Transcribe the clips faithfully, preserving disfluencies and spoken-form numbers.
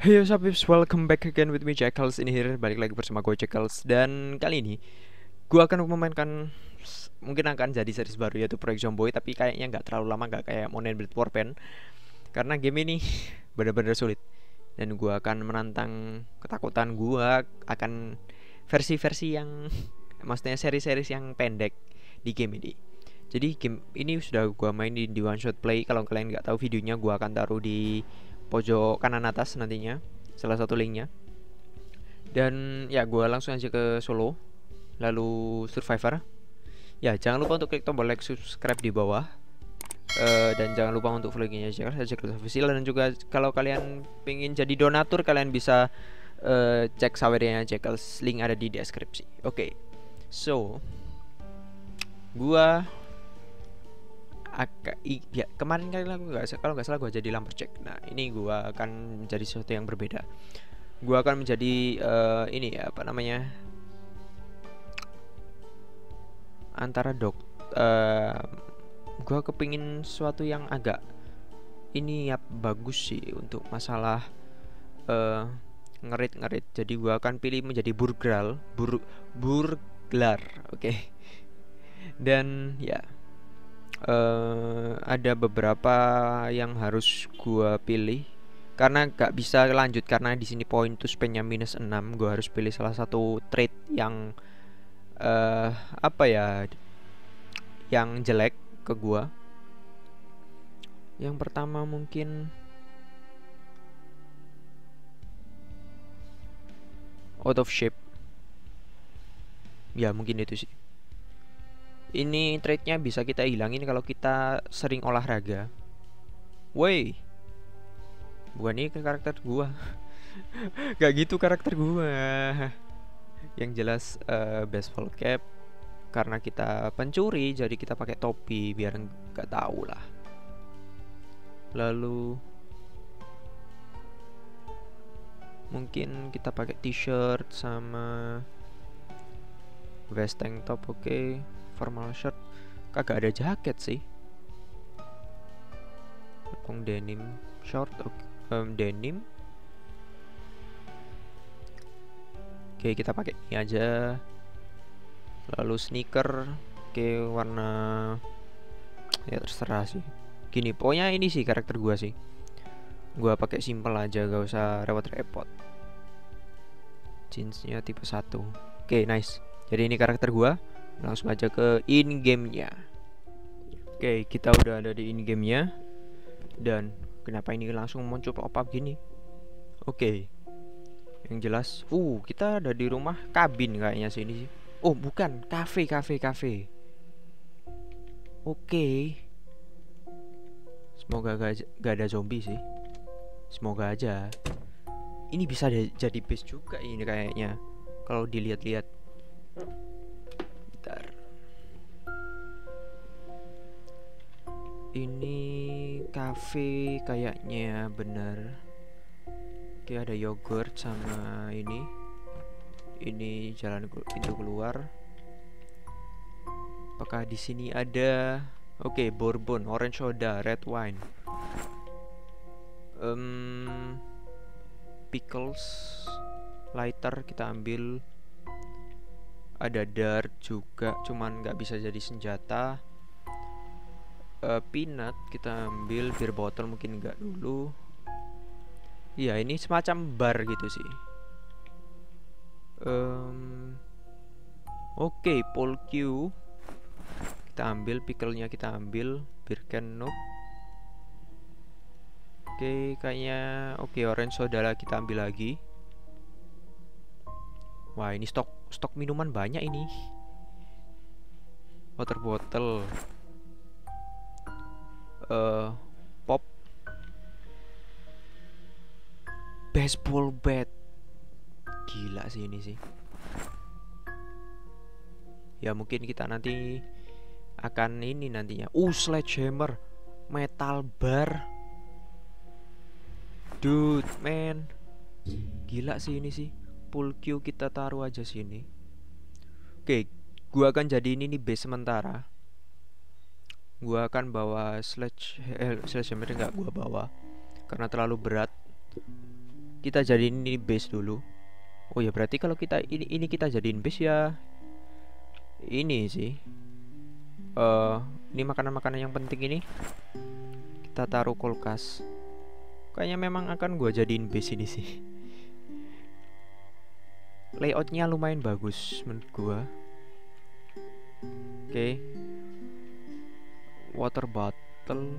Hey yo peeps, welcome back again with me Jackalzzz in here. Balik lagi bersama gue Jackalzzz. Dan kali ini gue akan memainkan, mungkin akan jadi series baru, yaitu Project Zomboid. Tapi kayaknya nggak terlalu lama, nggak kayak Modern Blade Warpen, karena game ini benar-benar sulit. Dan gue akan menantang ketakutan gue akan versi-versi yang, maksudnya seri-seri yang pendek di game ini. Jadi game ini sudah gue main di, di one shot play. Kalau kalian nggak tahu videonya, gue akan taruh di pojok kanan atas nantinya salah satu linknya. Dan ya, gue langsung aja ke solo lalu survivor. Ya, jangan lupa untuk klik tombol like, subscribe di bawah, uh, dan jangan lupa untuk vloggingnya Jackalzzz official. Dan juga kalau kalian pengen jadi donatur, kalian bisa uh, cek sawernya Jackalzzz, link ada di deskripsi. Oke, okay. So gue Aka, i, ya, kemarin kali aku nggak, kalau nggak salah gue jadi lumberjack. Nah, ini gue akan menjadi sesuatu yang berbeda. Gue akan menjadi uh, ini ya, apa namanya, antara dok. Uh, gue kepingin sesuatu yang agak ini ya, bagus sih untuk masalah uh, ngerit ngerit. Jadi gue akan pilih menjadi burgral, bur burglar, oke. Okay. Dan ya. Uh, ada beberapa yang harus gua pilih karena gak bisa lanjut, karena di sini poin tuh spendnya minus enam. Gua harus pilih salah satu trait yang uh, apa ya, yang jelek ke gua. Yang pertama mungkin out of shape. Ya mungkin itu sih. Ini traitnya bisa kita hilangin kalau kita sering olahraga. Woi, bukan ini karakter gua. Gak gitu karakter gua. Yang jelas uh, baseball cap, karena kita pencuri jadi kita pakai topi biar nggak tahu lah. Lalu mungkin kita pakai t-shirt sama vest tank top, oke. Okay. Formal shirt, kagak ada jaket sih. Kong denim short, okay. um, denim. Oke, okay, kita pakai ini aja. Lalu sneaker, oke, okay, warna ya terserah sih. Gini, pokoknya ini sih karakter gua sih. Gua pakai simple aja, gak usah repot-repot. Jeansnya tipe satu, oke, okay, nice. Jadi ini karakter gua. Langsung aja ke in game-nya. Oke, okay, kita udah ada di in game-nya. Dan kenapa ini langsung muncul pop-up gini? Oke, okay. Yang jelas, uh, kita ada di rumah kabin kayaknya sini. Oh, bukan, kafe, kafe, kafe. Oke, okay. Semoga gak, gak ada zombie sih. Semoga aja. Ini bisa jadi base juga ini kayaknya kalau dilihat-lihat. Ini cafe kayaknya bener. Oke, ada yogurt sama ini. Ini jalan pintu keluar. Apakah di sini ada? Oke, okay, bourbon, orange soda, red wine, um, pickles, lighter kita ambil. Ada dart juga, cuman nggak bisa jadi senjata. Uh, peanut kita ambil, beer botol mungkin nggak dulu. Iya, ini semacam bar gitu sih. Um, Oke, okay, pole Q kita ambil, pickle-nya kita ambil, beer can nope. Oke, okay, kayaknya oke, okay, orange soda lah kita ambil lagi. Wah, ini stok stok minuman banyak ini. Water bottle, uh, pop, baseball bat. Gila sih ini sih. Ya mungkin kita nanti akan ini nantinya. Uh, sledgehammer, metal bar. Dude, man. Gila sih ini sih. Pull Q kita taruh aja sini. Oke, gua akan jadi ini nih base sementara. Gua akan bawa sledge, eh, sledgehammer nggak gua bawa karena terlalu berat. kita jadiin ini base dulu. Oh ya, berarti kalau kita ini ini kita jadiin base ya ini sih. Uh, ini makanan-makanan yang penting ini kita taruh kulkas. Kayaknya memang akan gua jadiin base ini sih. Layoutnya lumayan bagus menurut gua. Oke. Okay. Water bottle.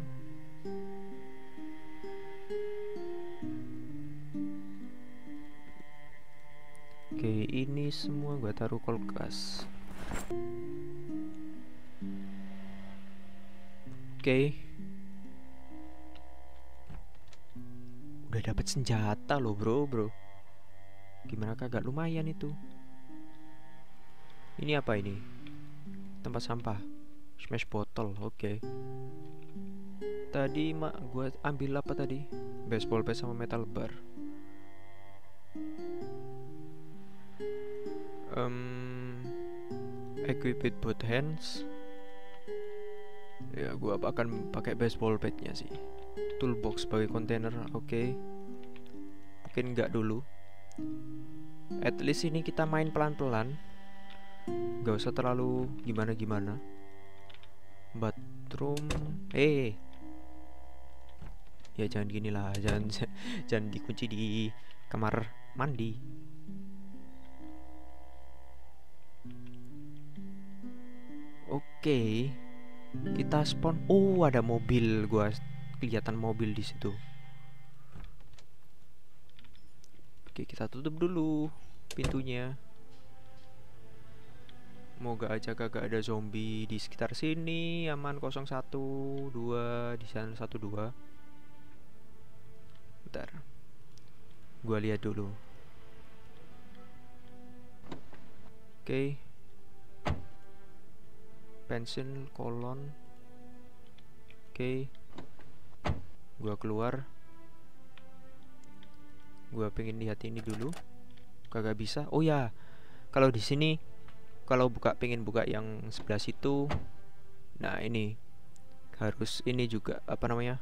Oke, okay, ini semua gua taruh kulkas. Oke. Okay. Udah dapat senjata loh, Bro, Bro. Gimana kagak lumayan itu? Ini apa ini? Tempat sampah. Smash botol. Oke. Okay. Tadi mak gua ambil apa tadi? Baseball bat sama metal bar. Um, equip it both hands. Ya, gua akan pakai baseball batnya sih. Toolbox sebagai kontainer. Oke. Okay. Mungkin nggak dulu. At least ini kita main pelan-pelan. Gak usah terlalu gimana-gimana. Bathroom. Eh. Hey. Ya jangan gini lah, jangan jangan dikunci di kamar mandi. Oke, okay, kita spawn. Oh, ada mobil, gua kelihatan mobil di situ. Oke, okay, kita tutup dulu pintunya. Moga aja kagak ada zombie di sekitar sini. Aman. Nol satu dua di sana satu dua. Bentar. Gua lihat dulu. Oke. Okay. Pensil kolon. Oke, okay. Gua keluar. Gua pengen lihat ini dulu. Kagak bisa. Oh ya, kalau di sini, kalau buka pengen buka yang sebelah situ. Nah ini harus ini juga apa namanya?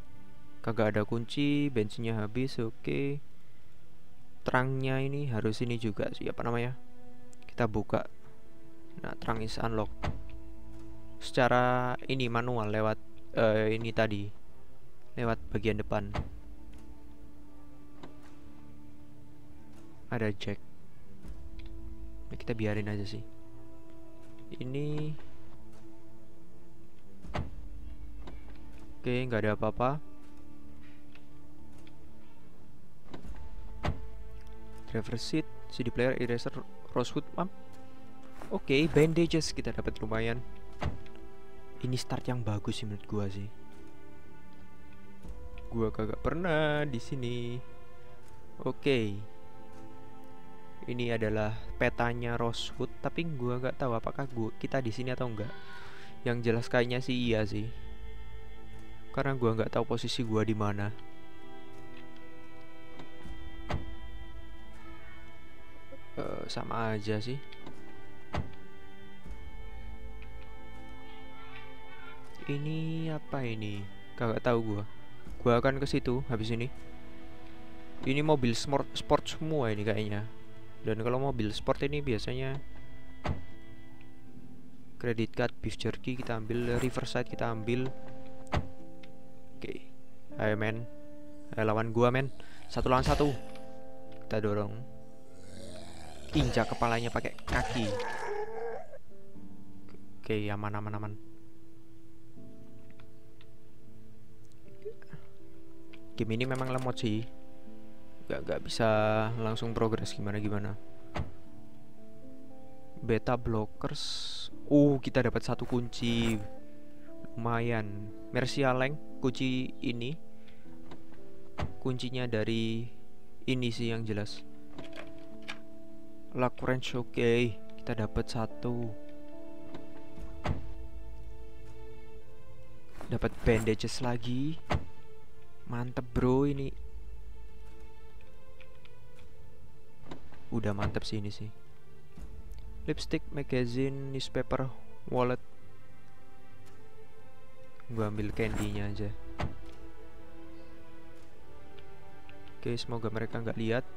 Kagak ada kunci, bensinnya habis. Oke, okay. Terangnya ini harus ini juga. Ya apa namanya? Kita buka. Nah terang is unlock. Secara ini manual lewat uh, ini tadi, lewat bagian depan ada jack. Nah, kita biarin aja sih. Ini oke, nggak ada apa-apa. Driver seat, C D player, eraser, rosewood pump. Oke, bandages kita dapat lumayan. Ini start yang bagus sih menurut gua sih. Gua kagak pernah di sini. Oke. Okay. Ini adalah petanya Rosewood, tapi gua nggak tahu apakah gua kita di sini atau enggak. Yang jelas kayaknya sih iya sih. Karena gua nggak tahu posisi gua di mana. Uh, sama aja sih. Ini apa ini? Kagak tahu gua. Gua akan ke situ habis ini. Ini mobil sport sport semua ini kayaknya. Dan kalau mobil sport ini biasanya credit card, beef jerky kita ambil, Riverside kita ambil. Oke. Okay. Ayo men. Ayo lawan gua men. Satu lawan satu. Kita dorong. Injak kepalanya pakai kaki. Oke, okay, aman aman aman. Game ini memang lemot sih, gak, gak bisa langsung progres gimana-gimana. Beta blockers. Uh, kita dapat satu kunci. Lumayan. Mercia Leng, kunci ini. Kuncinya dari ini sih yang jelas. Lock wrench, oke, okay. Kita dapat satu. Dapat bandages lagi. Mantep bro ini. Udah mantep sih ini sih. Lipstick, magazine, newspaper, wallet. Gua ambil candy-nya aja. Oke, semoga mereka nggak lihat.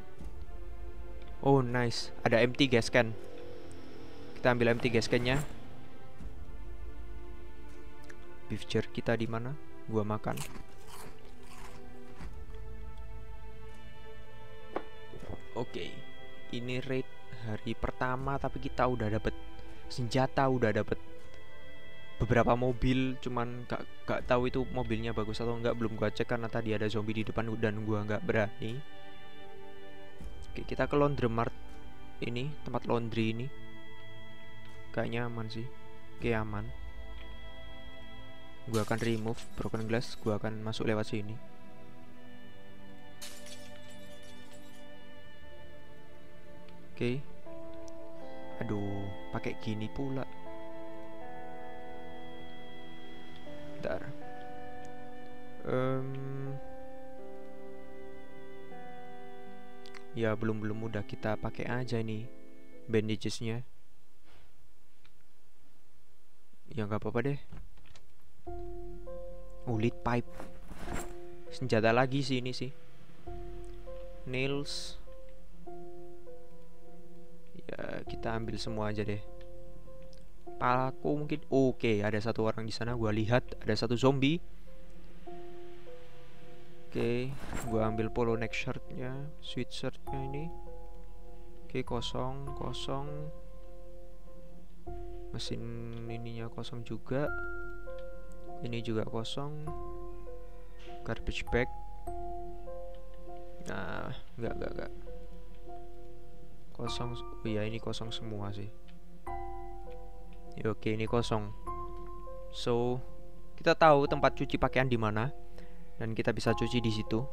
Oh nice, ada empty gas can. Kita ambil empty gas can-nya. Beef jerky kita di mana? Gua makan. Oke, ini raid hari pertama tapi kita udah dapet senjata, udah dapet beberapa mobil, cuman gak, gak tahu itu mobilnya bagus atau enggak, belum gua cek karena tadi ada zombie di depan dan gua nggak berani. Oke, kita ke laundry mart ini, tempat laundry ini. Kayaknya aman sih. Oke, aman. Gua akan remove broken glass, gua akan masuk lewat sini. Oke. Aduh, pakai gini pula. Um, ya belum-belum udah kita pakai aja ini bandages-nya. Ya nggak apa-apa deh. Ulit pipe. Senjata lagi sih ini sih. Nails. Ya kita ambil semua aja deh. Aku mungkin oke, okay, ada satu orang di sana. Gua lihat ada satu zombie. Oke, okay, gua ambil polo neck shirtnya, sweat shirtnya ini. Oke, okay, kosong, kosong. Mesin ininya kosong juga. Ini juga kosong. Garbage bag. Nah, enggak, enggak, enggak. Kosong. Oh ya, ini kosong semua sih. Oke, ini kosong. So, kita tahu tempat cuci pakaian di mana dan kita bisa cuci di situ.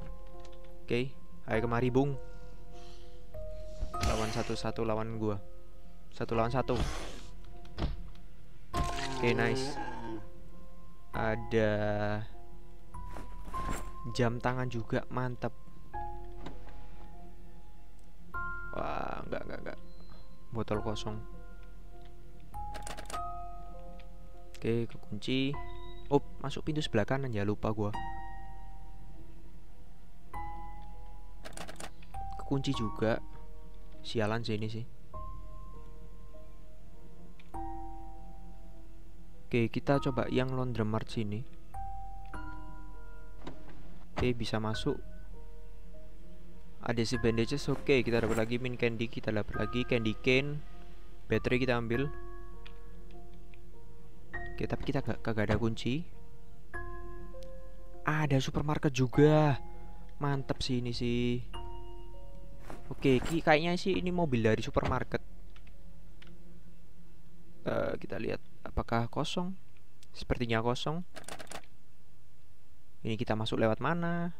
Oke, ayo kemari, Bung. Lawan satu-satu lawan gua. Satu lawan satu. Oke, nice. Ada jam tangan juga, mantap. Wah, enggak enggak enggak. Botol kosong. Oke, kekunci. Oh, masuk pintu sebelah kanan ya, lupa gua. Kekunci juga. Sialan sih ini sih. Oke, kita coba yang laundromat sini. Oke, bisa masuk. Ada si bandages, oke, kita dapat lagi min candy, kita dapat lagi candy cane. Baterai kita ambil. Oke, tapi kita gak, kagak ada kunci. Ada supermarket juga. Mantep sih ini sih. Oke, kayaknya sih ini mobil dari supermarket. uh, Kita lihat apakah kosong. Sepertinya kosong. Ini kita masuk lewat mana?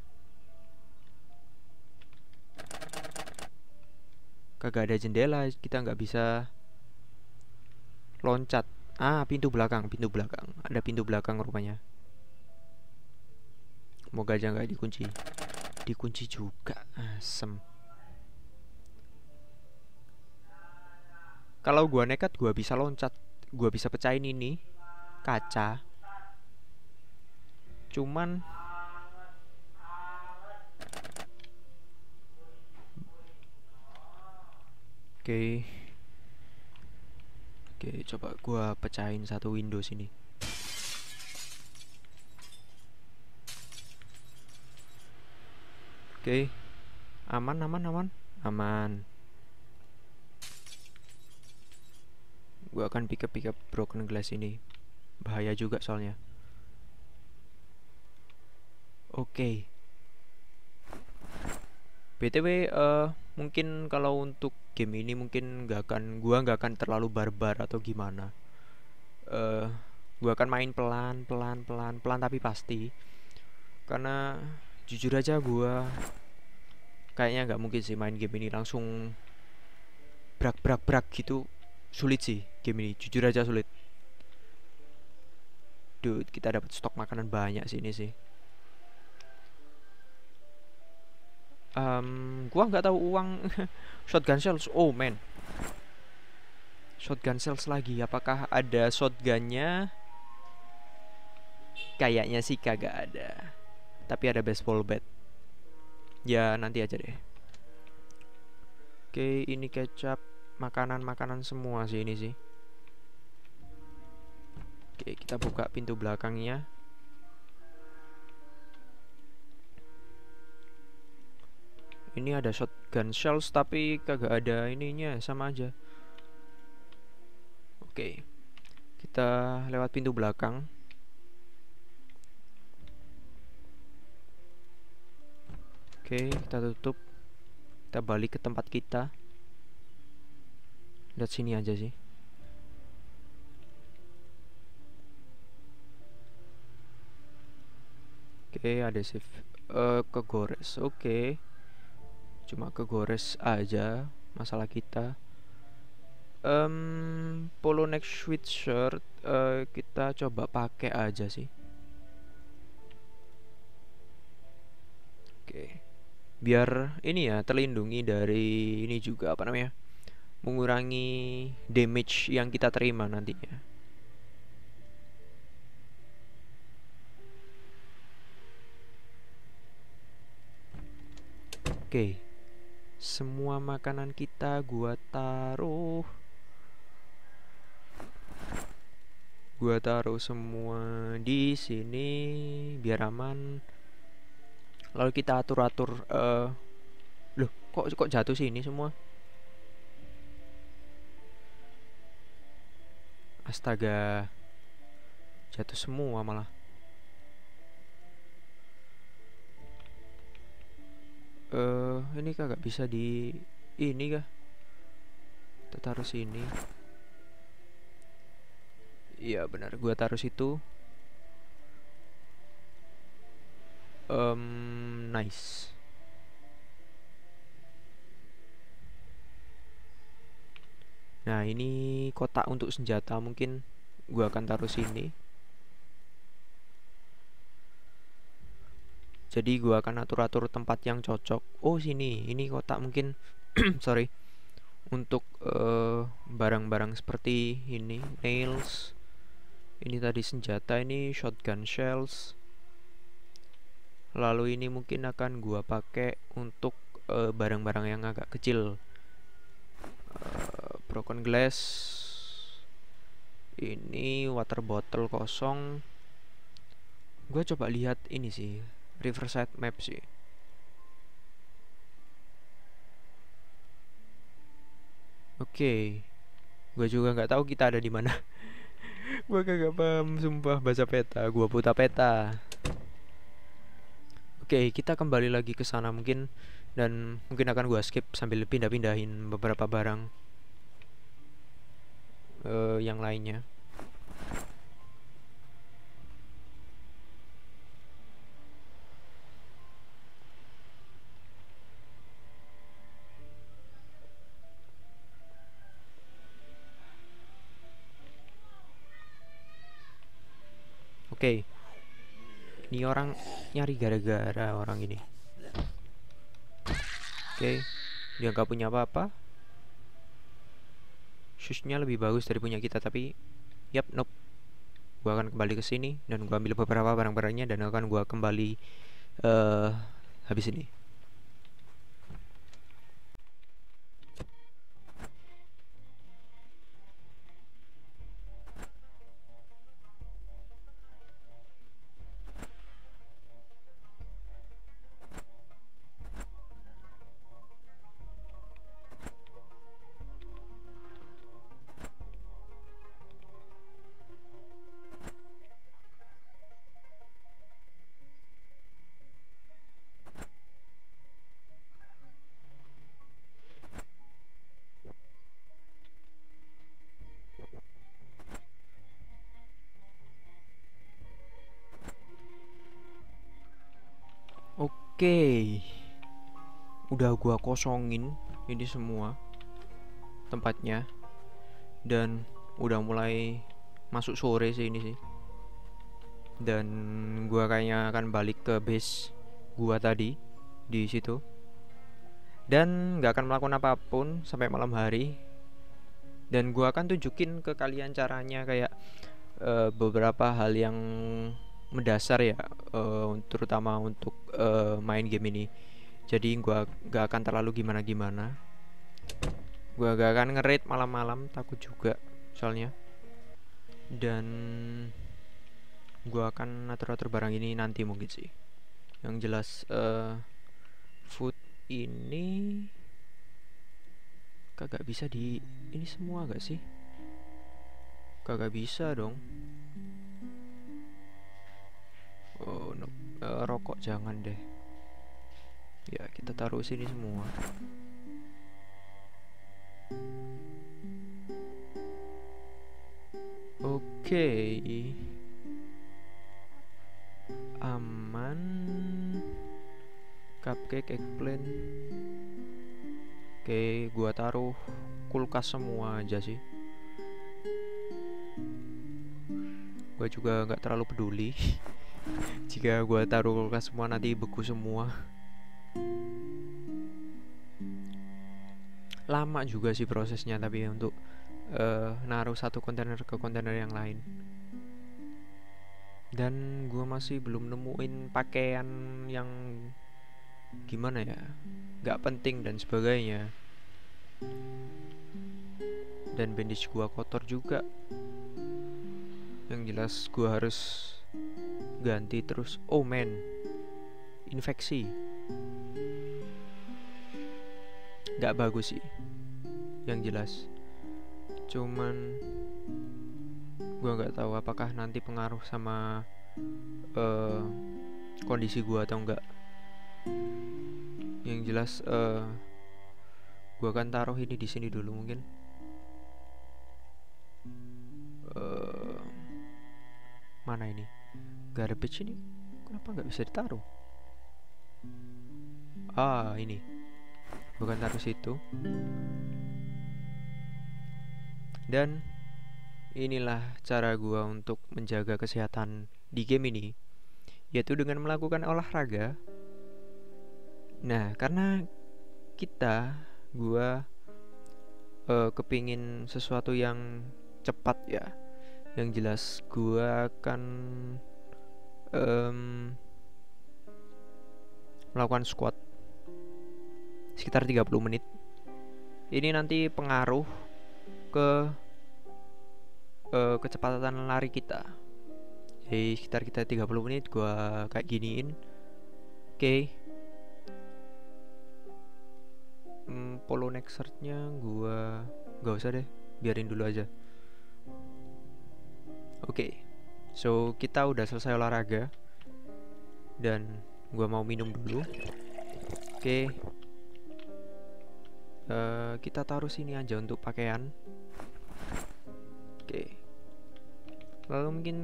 Kagak ada jendela, kita gak bisa loncat. Ah, pintu belakang, pintu belakang. Ada pintu belakang rupanya. Moga aja nggak dikunci. Dikunci juga, asem. Kalau gua nekat, gua bisa loncat. Gua bisa pecahin ini kaca. Cuman oke. Okay. Oke, coba gua pecahin satu Windows ini. Oke. Aman, aman, aman. Aman. Gua akan pick up pick up broken glass ini. Bahaya juga soalnya. Oke. B T W, uh, mungkin kalau untuk game ini mungkin nggak akan, gua nggak akan terlalu barbar atau gimana. Uh, gua akan main pelan, pelan, pelan, pelan tapi pasti. Karena jujur aja gua kayaknya nggak mungkin sih main game ini langsung brak brak brak gitu. Sulit sih game ini, jujur aja sulit. Dude, kita dapat stok makanan banyak sih ini sih. Um, gua nggak tahu uang. Shotgun shells, oh man, shotgun shells lagi. Apakah ada shotgunnya? Kayaknya sih kagak ada. Tapi ada baseball bat. ya nanti aja deh. Oke, ini kecap, makanan-makanan semua sih ini sih. Oke, kita buka pintu belakangnya. Ini ada shotgun shells tapi kagak ada ininya, sama aja. Oke, kita lewat pintu belakang. Oke, kita tutup. Kita balik ke tempat kita. Lihat sini aja sih. Oke, adhesif uh, kegores. Oke, cuma kegores aja masalah kita. Um, polo neck sweatshirt uh, kita coba pakai aja sih. Oke, biar ini ya terlindungi dari ini juga, apa namanya, mengurangi damage yang kita terima nantinya. Oke, semua makanan kita gua taruh, gua taruh semua di sini biar aman. Lalu kita atur-atur. Uh, loh, kok kok jatuh sih ini semua? Astaga, jatuh semua malah. Uh, ini kagak bisa di ini kah? Kita taruh sini. Iya benar, gua taruh situ. Um, nice. Nah, ini kotak untuk senjata mungkin gua akan taruh sini. Jadi gua akan atur-atur tempat yang cocok. Oh, sini. Ini kotak mungkin sorry. Untuk barang-barang uh, seperti ini, nails. Ini tadi senjata, ini shotgun shells. Lalu ini mungkin akan gua pakai untuk barang-barang uh, yang agak kecil. Uh, broken glass, ini water bottle kosong. Gue coba lihat ini sih, Riverside map sih. Oke, okay. Gue juga nggak tahu kita ada di mana. Gue kagak paham sumpah baca peta, gue buta peta. Oke, okay, kita kembali lagi ke sana mungkin, dan mungkin akan gua skip sambil pindah-pindahin beberapa barang uh, yang lainnya. Oke. Okay. Ini orang nyari gara-gara orang ini. Oke, okay. Dia nggak punya apa-apa. Shoesnya lebih bagus dari punya kita, tapi yap, nope. Gua akan kembali ke sini dan gua ambil beberapa barang-barangnya dan akan gua kembali uh, habis ini. Oke, okay. Udah gua kosongin ini semua tempatnya dan udah mulai masuk sore sih ini sih. Dan gua kayaknya akan balik ke base gua tadi di situ dan nggak akan melakukan apapun sampai malam hari. Dan gua akan tunjukin ke kalian caranya kayak uh, beberapa hal yang mendasar ya, uh, terutama untuk uh, main game ini. jadi gua gak akan terlalu gimana-gimana. Gua gak akan nge-raid malam-malam, takut juga soalnya. Dan gua akan atur-atur barang ini nanti mungkin sih. Yang jelas uh, food ini kagak bisa di ini semua gak sih? Kagak bisa dong. Oh no. Uh, rokok jangan deh. Ya kita taruh sini semua. Oke, aman. Cupcake, eggplant. Oke, gua taruh kulkas semua aja sih. Gua juga nggak terlalu peduli jika gua taruh kulkas semua nanti beku semua. Lama juga sih prosesnya, tapi untuk uh, naruh satu kontainer ke kontainer yang lain. Dan gua masih belum nemuin pakaian yang gimana ya, nggak penting dan sebagainya. Dan bandage gua kotor juga. Yang jelas gua harus ganti terus. Oh man, infeksi nggak bagus sih. Yang jelas cuman gua nggak tahu apakah nanti pengaruh sama uh, kondisi gua atau enggak. Yang jelas uh, gua akan taruh ini di sini dulu mungkin. Uh, mana ini? Garbage ini kenapa nggak bisa ditaruh? Ah, ini bukan taruh situ. Dan inilah cara gua untuk menjaga kesehatan di game ini, yaitu dengan melakukan olahraga. Nah, karena kita gua uh, kepingin sesuatu yang cepat ya. Yang jelas gua akan Um, melakukan squat sekitar tiga puluh menit. Ini nanti pengaruh ke uh, kecepatan lari kita. Jadi sekitar kita tiga puluh menit gua kayak giniin. Oke, okay. hmm, Polo neck shirtnya gua gak usah deh, biarin dulu aja. Oke, okay. So, kita udah selesai olahraga. Dan gua mau minum dulu. Oke, okay. uh, Kita taruh sini aja untuk pakaian. Oke, okay. Lalu mungkin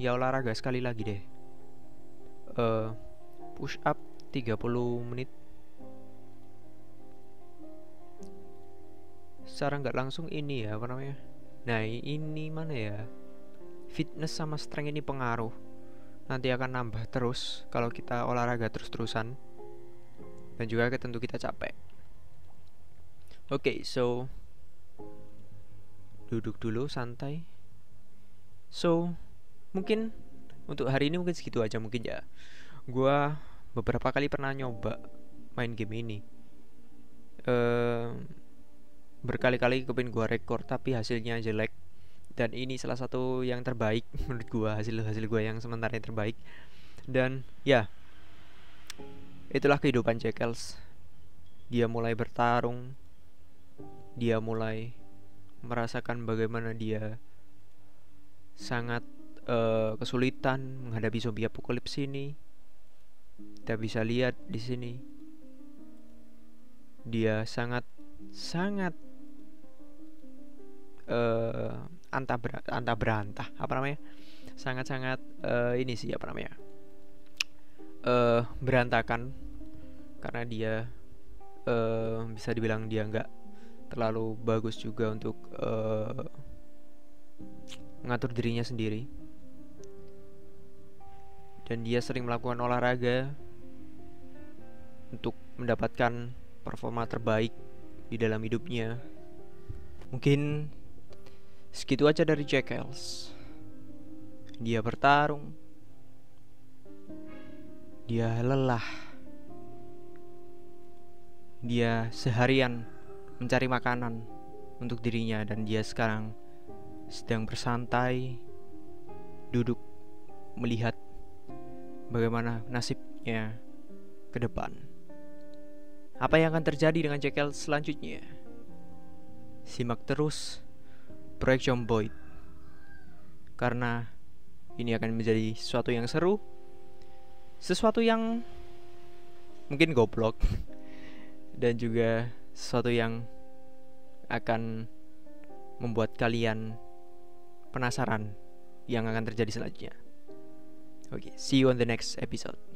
ya olahraga sekali lagi deh. uh, Push up tiga puluh menit. Secara nggak langsung ini ya, apa namanya? Nah, ini mana ya, fitness sama strength ini pengaruh. Nanti akan nambah terus kalau kita olahraga terus-terusan. Dan juga tentu kita capek. Oke, okay, so duduk dulu santai. So, mungkin untuk hari ini mungkin segitu aja mungkin ya. Gua beberapa kali pernah nyoba main game ini. Ehm, berkali-kali kepin gua rekor tapi hasilnya jelek. Dan ini salah satu yang terbaik menurut gua, hasil-hasil gua yang sementara yang terbaik. Dan ya, itulah kehidupan Jackalzzz. Dia mulai bertarung, dia mulai merasakan bagaimana dia sangat uh, kesulitan menghadapi zombie apokalips ini. Kita bisa lihat di sini dia sangat sangat Uh, anta ber anta berantah apa namanya, sangat-sangat uh, ini sih apa namanya, uh, berantakan. Karena dia uh, bisa dibilang dia nggak terlalu bagus juga untuk uh, mengatur dirinya sendiri. Dan dia sering melakukan olahraga untuk mendapatkan performa terbaik di dalam hidupnya. Mungkin segitu aja dari Jackalzzz. Dia bertarung, dia lelah, dia seharian mencari makanan untuk dirinya, dan dia sekarang sedang bersantai duduk melihat bagaimana nasibnya ke depan. Apa yang akan terjadi dengan Jackal selanjutnya? Simak terus Project Zomboid, karena ini akan menjadi sesuatu yang seru, sesuatu yang mungkin goblok, dan juga sesuatu yang akan membuat kalian penasaran yang akan terjadi selanjutnya. Oke, okay, see you on the next episode.